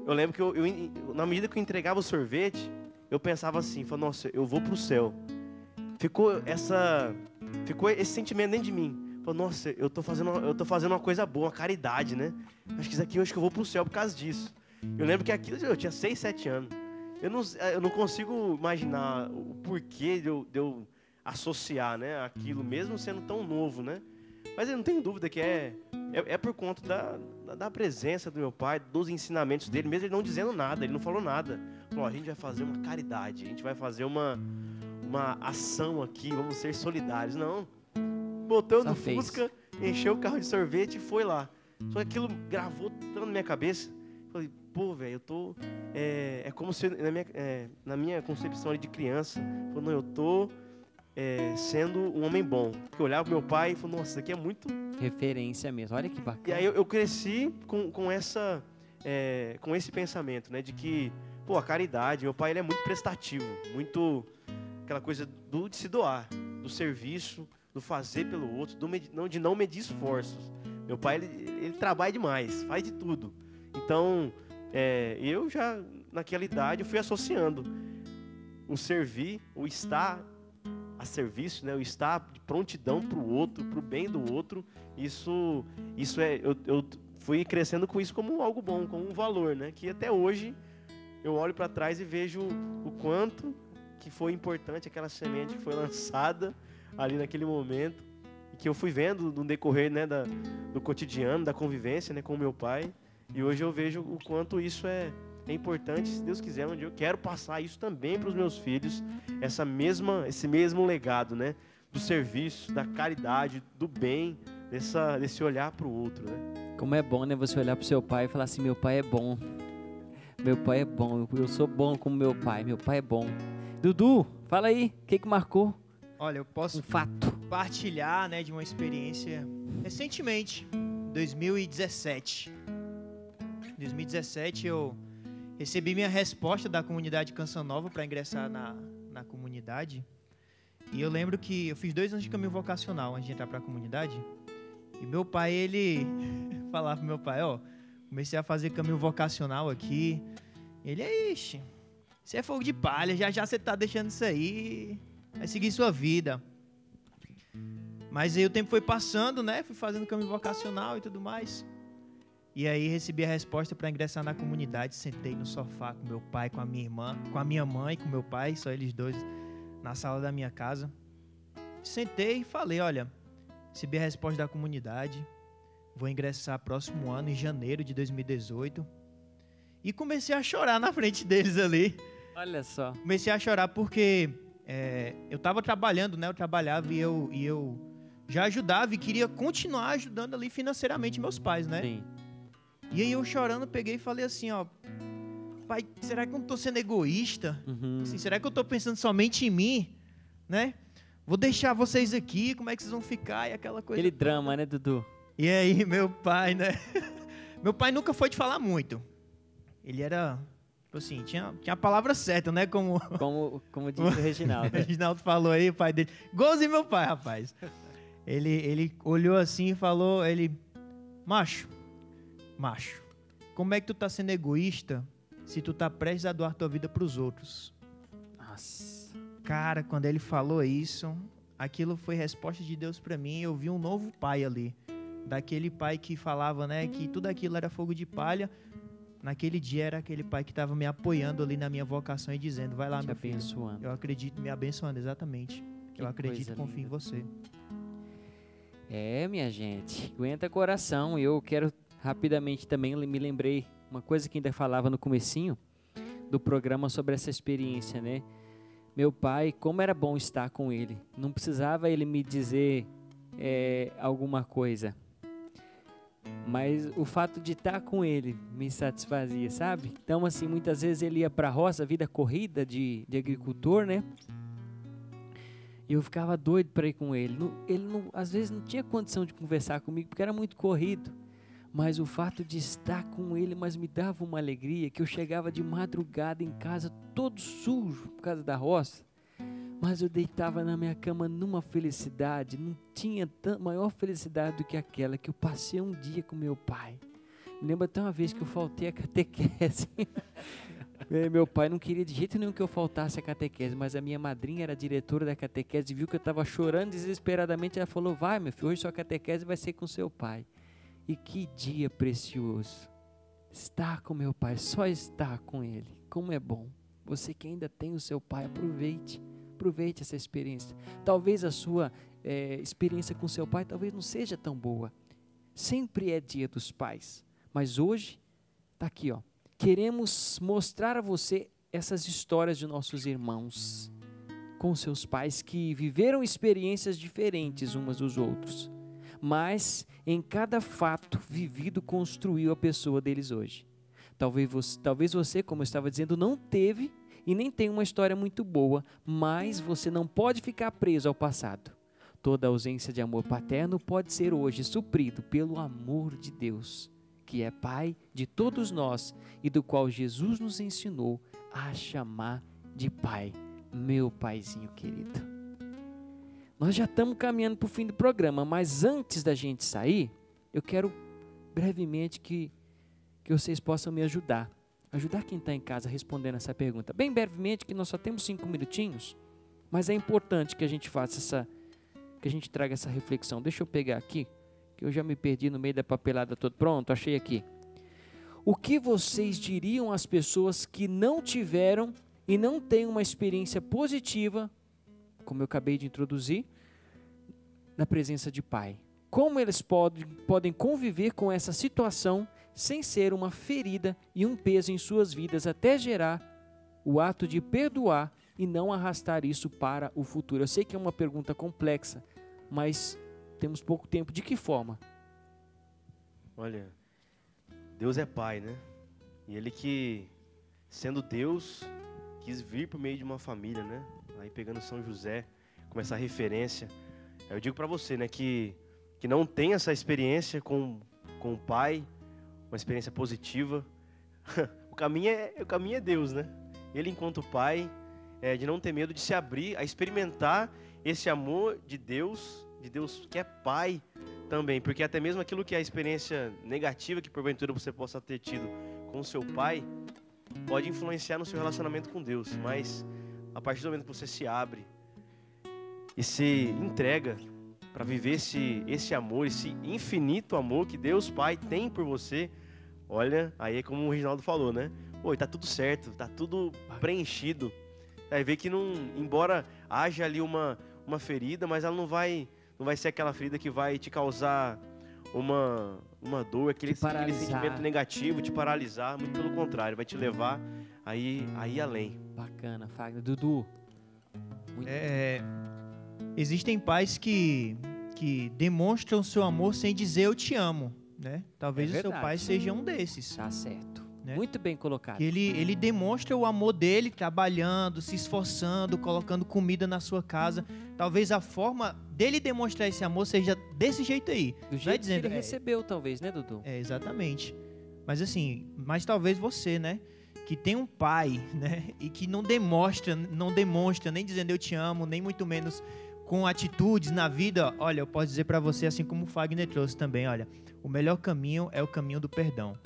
eu lembro que na medida que eu entregava o sorvete, eu pensava assim, falava, nossa, eu vou pro céu. Ficou esse sentimento dentro de mim. Nossa, eu tô fazendo uma coisa boa, uma caridade, né? Acho que isso aqui, acho que eu vou pro céu por causa disso. Eu lembro que aquilo, eu tinha 6, 7 anos. Eu não consigo imaginar o porquê de eu associar, né, aquilo, mesmo sendo tão novo, né? Mas eu não tenho dúvida que é por conta da presença do meu pai, dos ensinamentos dele, mesmo ele não dizendo nada, ele não falou nada. Falou, a gente vai fazer uma caridade, a gente vai fazer uma ação aqui, vamos ser solidários. Não. Botou no Fusca, encheu o carro de sorvete e foi lá. Só que aquilo gravou tanto na minha cabeça. Falei, pô, velho, eu tô... É como se, na minha concepção ali de criança, falando, eu tô sendo um homem bom. Porque eu olhava pro meu pai e falava, nossa, isso aqui é muito... Referência mesmo, olha que bacana. E aí eu cresci com esse pensamento, né, de que, pô, a caridade, meu pai, ele é muito prestativo, muito aquela coisa de se doar, do serviço, do fazer pelo outro, de não medir esforços. Meu pai, ele trabalha demais, faz de tudo. Então, eu já, naquela idade, eu fui associando o servir, o estar a serviço, né? O estar de prontidão para o outro, para o bem do outro. Eu fui crescendo com isso como algo bom, como um valor, né? Que até hoje eu olho para trás e vejo o quanto que foi importante aquela semente que foi lançada ali naquele momento, que eu fui vendo no decorrer, né, do cotidiano, da convivência, né, com meu pai. E hoje eu vejo o quanto isso é importante. Se Deus quiser, um dia eu quero passar isso também para os meus filhos, esse mesmo legado, né, do serviço, da caridade, do bem, desse olhar para o outro, né? Como é bom, né, você olhar para o seu pai e falar assim, meu pai é bom, meu pai é bom, eu sou bom como meu pai é bom. Dudu, fala aí, o que marcou? Olha, eu posso compartilhar, né, de uma experiência recentemente, 2017. Em 2017 eu recebi minha resposta da comunidade Canção Nova para ingressar na comunidade. E eu lembro que eu fiz 2 anos de caminho vocacional antes de entrar para a comunidade. E meu pai, ele falava pro meu pai, ó, comecei a fazer caminho vocacional aqui. Ele, ixi, isso é fogo de palha, já já você tá deixando isso aí. Vai seguir sua vida. Mas aí o tempo foi passando, né? Fui fazendo caminho vocacional e tudo mais. E aí recebi a resposta para ingressar na comunidade. Sentei no sofá com meu pai, com a minha irmã, com a minha mãe, com meu pai, só eles dois, na sala da minha casa. Sentei e falei, olha, recebi a resposta da comunidade. Vou ingressar próximo ano, em janeiro de 2018. E comecei a chorar na frente deles ali. Olha só. Comecei a chorar porque... eu estava trabalhando, né? Eu trabalhava e eu já ajudava e queria continuar ajudando ali financeiramente meus pais, né? Sim. E aí eu chorando, peguei e falei assim, ó... Pai, será que eu não estou sendo egoísta? Uhum. Assim, será que eu estou pensando somente em mim? Né? Vou deixar vocês aqui, como é que vocês vão ficar? E aquela coisa... Aquele drama, né, Dudu? E aí, meu pai, né? Meu pai nunca foi de falar muito. Ele era... Assim, tinha a palavra certa, né? Como disse o Reginaldo. O Reginaldo falou aí, o pai dele. Igualzinho meu pai, rapaz. Ele olhou assim e falou, macho, como é que tu tá sendo egoísta se tu tá prestes a doar tua vida pros outros? Nossa. Cara, quando ele falou isso, aquilo foi resposta de Deus pra mim. Eu vi um novo pai ali. Daquele pai que falava, né, que tudo aquilo era fogo de palha. Naquele dia era aquele pai que estava me apoiando ali na minha vocação e dizendo, vai lá, meu filho, eu acredito, me abençoando, exatamente. Eu acredito e confio em você. Minha gente, aguenta coração. Eu quero rapidamente também, me lembrei uma coisa que ainda falava no comecinho do programa sobre essa experiência, né? Meu pai, como era bom estar com ele. Não precisava ele me dizer alguma coisa. Mas o fato de estar com ele me satisfazia, sabe? Então, assim, muitas vezes ele ia para a roça, vida corrida de agricultor, né? E eu ficava doido para ir com ele. Às vezes não tinha condição de conversar comigo, porque era muito corrido. Mas o fato de estar com ele, mas me dava uma alegria, que eu chegava de madrugada em casa todo sujo por causa da roça, mas eu deitava na minha cama numa felicidade, não tinha maior felicidade do que aquela que eu passei um dia com meu pai. Me lembro até uma vez que eu faltei a catequese. Meu pai não queria de jeito nenhum que eu faltasse a catequese, mas a minha madrinha era diretora da catequese, viu que eu estava chorando desesperadamente, ela falou: vai, meu filho, hoje sua catequese vai ser com seu pai. E que dia precioso, estar com meu pai, só estar com ele, como é bom. Você que ainda tem o seu pai, aproveite essa experiência. Talvez a sua experiência com seu pai, talvez não seja tão boa. Sempre é dia dos pais, mas hoje, está aqui, ó. Queremos mostrar a você essas histórias de nossos irmãos, com seus pais que viveram experiências diferentes umas dos outros. Mas em cada fato vivido construiu a pessoa deles hoje. Talvez você, como eu estava dizendo, não teve e nem tem uma história muito boa, mas você não pode ficar preso ao passado. Toda ausência de amor paterno pode ser hoje suprido pelo amor de Deus, que é Pai de todos nós e do qual Jesus nos ensinou a chamar de Pai, meu paizinho querido. Nós já estamos caminhando para o fim do programa, mas antes da gente sair, eu quero brevemente que vocês possam me ajudar. Ajudar quem está em casa respondendo essa pergunta. Bem brevemente, que nós só temos 5 minutinhos, mas é importante que a gente faça que a gente traga essa reflexão. Deixa eu pegar aqui, que eu já me perdi no meio da papelada toda. Pronto, achei aqui. O que vocês diriam às pessoas que não tiveram e não têm uma experiência positiva, como eu acabei de introduzir, na presença de pai? Como eles podem conviver com essa situação sem ser uma ferida e um peso em suas vidas, até gerar o ato de perdoar e não arrastar isso para o futuro? Eu sei que é uma pergunta complexa, mas temos pouco tempo. De que forma? Olha, Deus é pai, né? E ele que, sendo Deus, quis vir por meio de uma família, né? Aí pegando São José, como essa referência, eu digo para você, né, que não tem essa experiência com o pai, uma experiência positiva. O caminho é Deus, né? Ele enquanto pai, de não ter medo de se abrir a experimentar esse amor de Deus que é pai também, porque até mesmo aquilo que é a experiência negativa que porventura você possa ter tido com seu pai pode influenciar no seu relacionamento com Deus, mas a partir do momento que você se abre e se entrega para viver esse amor, esse infinito amor que Deus Pai tem por você, olha, aí é como o Reginaldo falou, né? Pô, tá tudo certo, tá tudo preenchido. Aí vê que não, embora haja ali uma ferida, mas ela não vai ser aquela ferida que vai te causar uma dor, aquele sentimento negativo, te paralisar, muito pelo contrário, vai te levar aí além. Bacana, Fagner. Dudu. Existem pais que demonstram seu amor sem dizer eu te amo, né? Talvez o seu pai seja um desses. Tá certo. Né? Muito bem colocado. Ele demonstra o amor dele trabalhando, se esforçando, colocando comida na sua casa. Talvez a forma dele demonstrar esse amor seja desse jeito aí. Do jeito que ele recebeu, talvez, né, Dudu? É, exatamente. Mas assim, talvez você, né, que tem um pai, né, e que não demonstra nem dizendo eu te amo, nem muito menos com atitudes na vida. Olha, eu posso dizer para você, assim como o Fagner trouxe também, olha, o melhor caminho é o caminho do perdão.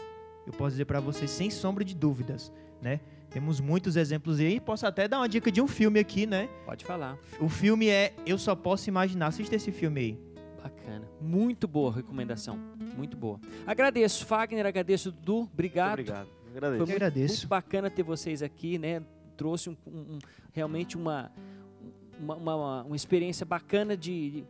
Eu posso dizer para você sem sombra de dúvidas, né? Temos muitos exemplos aí, posso até dar uma dica de um filme aqui, né? Pode falar. O filme é Eu Só Posso Imaginar. Assista esse filme aí. Bacana. Muito boa recomendação. Muito boa. Agradeço, Fagner, agradeço, Dudu. Obrigado. Muito obrigado. Agradeço. Foi muito bacana ter vocês aqui, né? Trouxe realmente uma experiência bacana de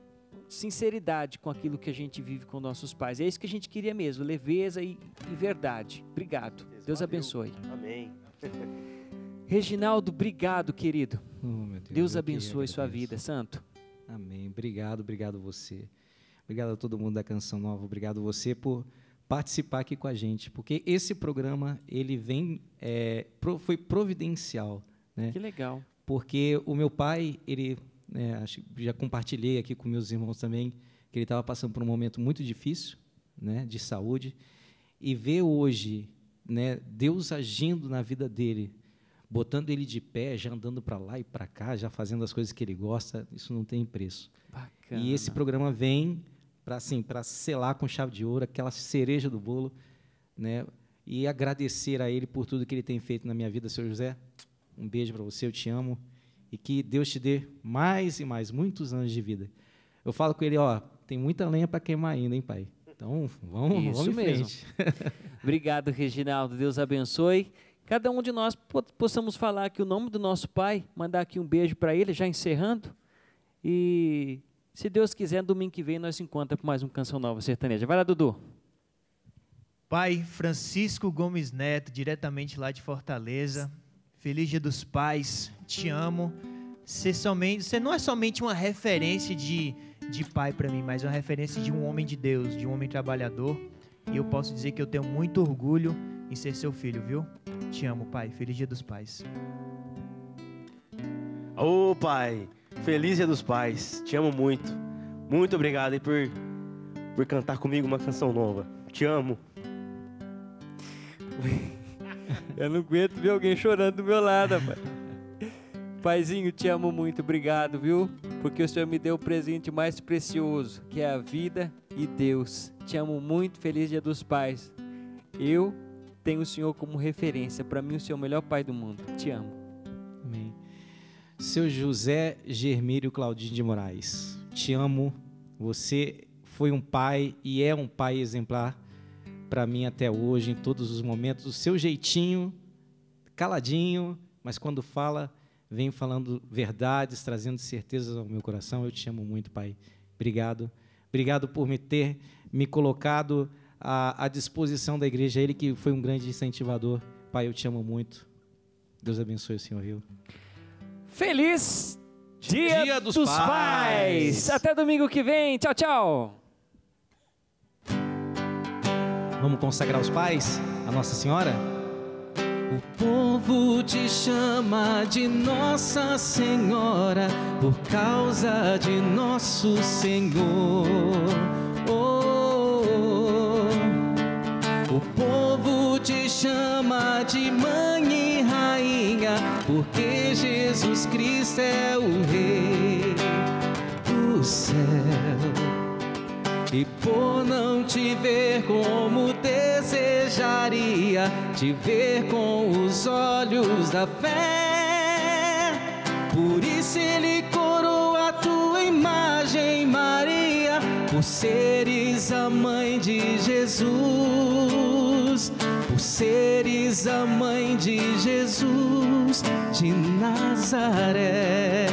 sinceridade com aquilo que a gente vive com nossos pais. É isso que a gente queria mesmo, leveza e verdade. Obrigado. Deus abençoe. Amém. Reginaldo, obrigado, querido. Deus abençoe sua vida, santo. Amém. Obrigado, obrigado você. Obrigado a todo mundo da Canção Nova. Obrigado você por participar aqui com a gente, porque esse programa ele vem foi providencial, né? Que legal. Porque o meu pai, ele acho que já compartilhei aqui com meus irmãos também, que ele estava passando por um momento muito difícil, né, de saúde, e ver hoje, né, Deus agindo na vida dele, botando ele de pé, já andando para lá e para cá, já fazendo as coisas que ele gosta, isso não tem preço. Bacana. E esse programa vem para assim, para selar com chave de ouro, aquela cereja do bolo, né? E agradecer a ele por tudo que ele tem feito na minha vida, seu José. Um beijo para você, eu te amo. E que Deus te dê mais e mais, muitos anos de vida. Eu falo com ele, ó, tem muita lenha para queimar ainda, hein, pai? Então, vamos em frente. Obrigado, Reginaldo. Deus abençoe. Cada um de nós possamos falar aqui o nome do nosso pai, mandar aqui um beijo para ele, já encerrando. E, se Deus quiser, domingo que vem nós se encontramos para mais um Canção Nova Sertaneja. Vai lá, Dudu. Pai Francisco Gomes Neto, diretamente lá de Fortaleza. Feliz Dia dos Pais, te amo. Você não é somente uma referência de pai para mim, mas uma referência de um homem de Deus, de um homem trabalhador. E eu posso dizer que eu tenho muito orgulho em ser seu filho, viu? Te amo, pai. Feliz Dia dos Pais. Ô, pai, feliz Dia dos Pais. Te amo muito. Muito obrigado por cantar comigo uma canção nova. Te amo. Eu não aguento ver alguém chorando do meu lado, pai. Paizinho, te amo muito. Obrigado, viu? Porque o Senhor me deu o presente mais precioso, que é a vida e Deus. Te amo muito. Feliz Dia dos Pais. Eu tenho o Senhor como referência. Para mim, o Senhor é o melhor pai do mundo. Te amo. Amém. Seu José Germírio Claudinho de Moraes, te amo. Você foi um pai e é um pai exemplar para mim até hoje, em todos os momentos. O seu jeitinho, caladinho, mas quando fala, vem falando verdades, trazendo certezas ao meu coração. Eu te amo muito, pai. Obrigado. Obrigado por me ter colocado à disposição da igreja. Ele que foi um grande incentivador. Pai, eu te amo muito. Deus abençoe o senhor, viu? Feliz Dia dos Pais! Até domingo que vem. Tchau, tchau! Vamos consagrar os pais a Nossa Senhora? O povo te chama de Nossa Senhora por causa de nosso Senhor. Oh, oh, oh. O povo te chama de Mãe e Rainha porque Jesus Cristo é o Rei do céu. E por não te ver como desejaria te ver com os olhos da fé, por isso ele coroa a tua imagem, Maria, por seres a mãe de Jesus, por seres a mãe de Jesus de Nazaré.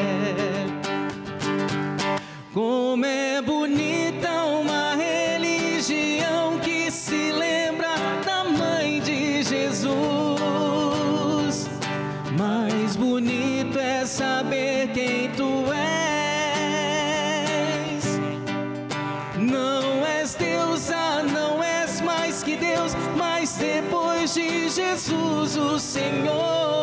Como é bonita uma religião que se lembra da mãe de Jesus. Mais bonito é saber quem tu és. Não és deusa, não és mais que Deus, mas depois de Jesus, o Senhor.